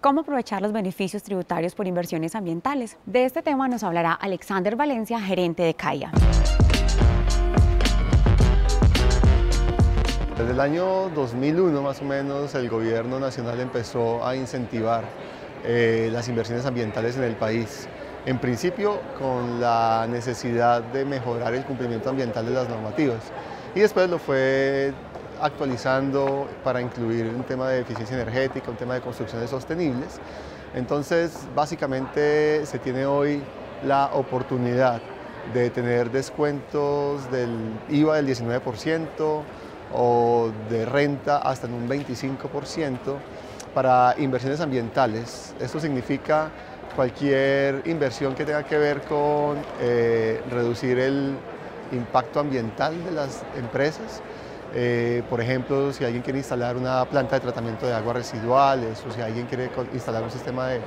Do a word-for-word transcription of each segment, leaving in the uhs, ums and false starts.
¿Cómo aprovechar los beneficios tributarios por inversiones ambientales? De este tema nos hablará Alexander Valencia, gerente de CAIA. Desde el año dos mil uno, más o menos, el gobierno nacional empezó a incentivar eh, las inversiones ambientales en el país. En principio, con la necesidad de mejorar el cumplimiento ambiental de las normativas. Y después lo fue actualizando para incluir un tema de eficiencia energética, un tema de construcciones sostenibles. Entonces, básicamente se tiene hoy la oportunidad de tener descuentos del I V A del diecinueve por ciento o de renta hasta en un veinticinco por ciento para inversiones ambientales. Esto significa cualquier inversión que tenga que ver con eh, reducir el impacto ambiental de las empresas. Eh, por ejemplo, si alguien quiere instalar una planta de tratamiento de aguas residuales o si alguien quiere instalar un sistema de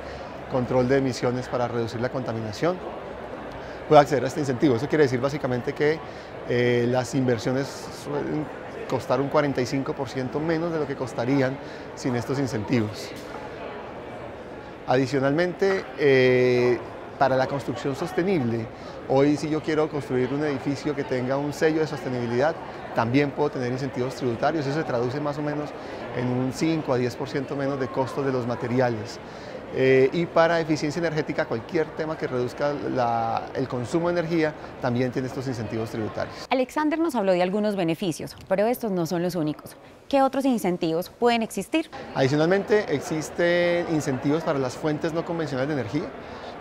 control de emisiones para reducir la contaminación, puede acceder a este incentivo. Eso quiere decir básicamente que eh, las inversiones suelen costar un cuarenta y cinco por ciento menos de lo que costarían sin estos incentivos. Adicionalmente, eh, para la construcción sostenible, hoy si yo quiero construir un edificio que tenga un sello de sostenibilidad, también puedo tener incentivos tributarios. Eso se traduce más o menos en un cinco a diez por ciento menos de costos de los materiales. Eh, y para eficiencia energética, cualquier tema que reduzca la, el consumo de energía también tiene estos incentivos tributarios. Alexander nos habló de algunos beneficios, pero estos no son los únicos. ¿Qué otros incentivos pueden existir? Adicionalmente, existen incentivos para las fuentes no convencionales de energía,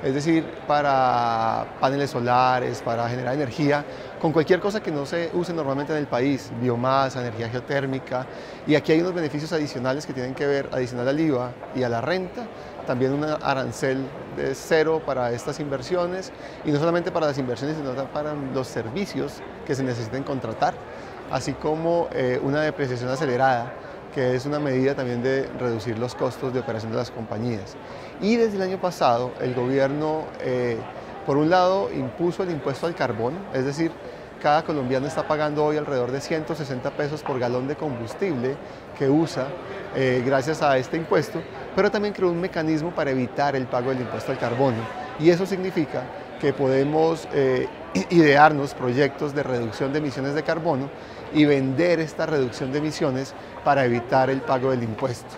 es decir, para paneles solares, para generar energía, con cualquier cosa que no se use normalmente en el país, biomasa, energía geotérmica. Y aquí hay unos beneficios adicionales que tienen que ver, adicional al I V A y a la renta, también un arancel de cero para estas inversiones, y no solamente para las inversiones, sino para los servicios que se necesiten contratar, así como eh, una depreciación acelerada, que es una medida también de reducir los costos de operación de las compañías. Y desde el año pasado el gobierno, eh, por un lado, impuso el impuesto al carbón, es decir, cada colombiano está pagando hoy alrededor de ciento sesenta pesos por galón de combustible que usa eh, gracias a este impuesto, pero también creó un mecanismo para evitar el pago del impuesto al carbono. Y eso significa que podemos eh, idearnos proyectos de reducción de emisiones de carbono y vender esta reducción de emisiones para evitar el pago del impuesto.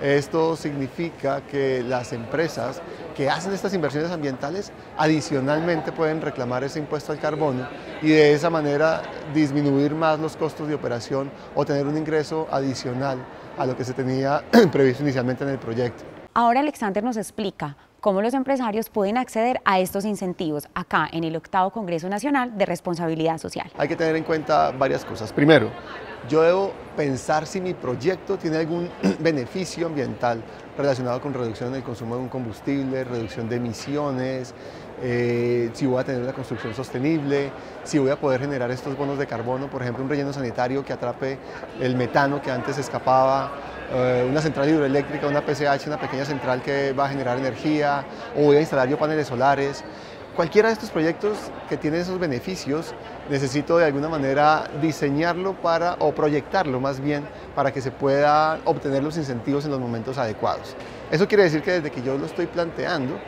Esto significa que las empresas que hacen estas inversiones ambientales adicionalmente pueden reclamar ese impuesto al carbono y de esa manera disminuir más los costos de operación o tener un ingreso adicional a lo que se tenía previsto inicialmente en el proyecto. Ahora Alexander nos explica cómo los empresarios pueden acceder a estos incentivos acá en el octavo Congreso Nacional de Responsabilidad Social. Hay que tener en cuenta varias cosas. Primero, yo debo pensar si mi proyecto tiene algún beneficio ambiental relacionado con reducción del consumo de un combustible, reducción de emisiones, eh, si voy a tener una construcción sostenible, si voy a poder generar estos bonos de carbono, por ejemplo, un relleno sanitario que atrape el metano que antes escapaba, eh, una central hidroeléctrica, una P C H, una pequeña central que va a generar energía, o voy a instalar yo paneles solares. Cualquiera de estos proyectos que tiene esos beneficios, necesito de alguna manera diseñarlo para, o proyectarlo más bien, para que se pueda obtener los incentivos en los momentos adecuados. Eso quiere decir que desde que yo lo estoy planteando,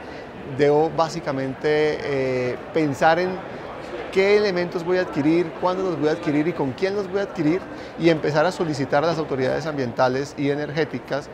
debo básicamente eh, pensar en qué elementos voy a adquirir, cuándo los voy a adquirir y con quién los voy a adquirir, y empezar a solicitar a las autoridades ambientales y energéticas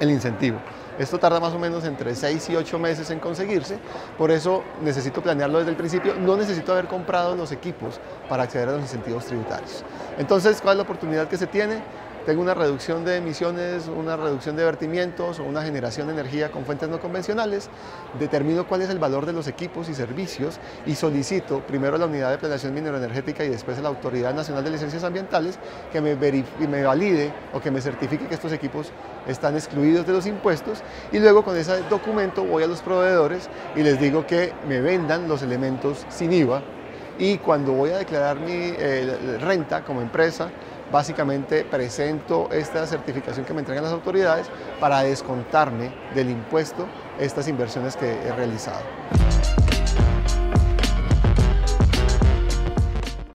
el incentivo. Esto tarda más o menos entre seis y ocho meses en conseguirse, por eso necesito planearlo desde el principio. No necesito haber comprado los equipos para acceder a los incentivos tributarios. Entonces, ¿cuál es la oportunidad que se tiene? Tengo una reducción de emisiones, una reducción de vertimientos o una generación de energía con fuentes no convencionales, determino cuál es el valor de los equipos y servicios y solicito primero a la Unidad de Planeación Mineroenergética y después a la Autoridad Nacional de Licencias Ambientales que me, me valide o que me certifique que estos equipos están excluidos de los impuestos, y luego con ese documento voy a los proveedores y les digo que me vendan los elementos sin I V A, y cuando voy a declarar mi eh, renta como empresa, básicamente presento esta certificación que me entregan las autoridades para descontarme del impuesto estas inversiones que he realizado.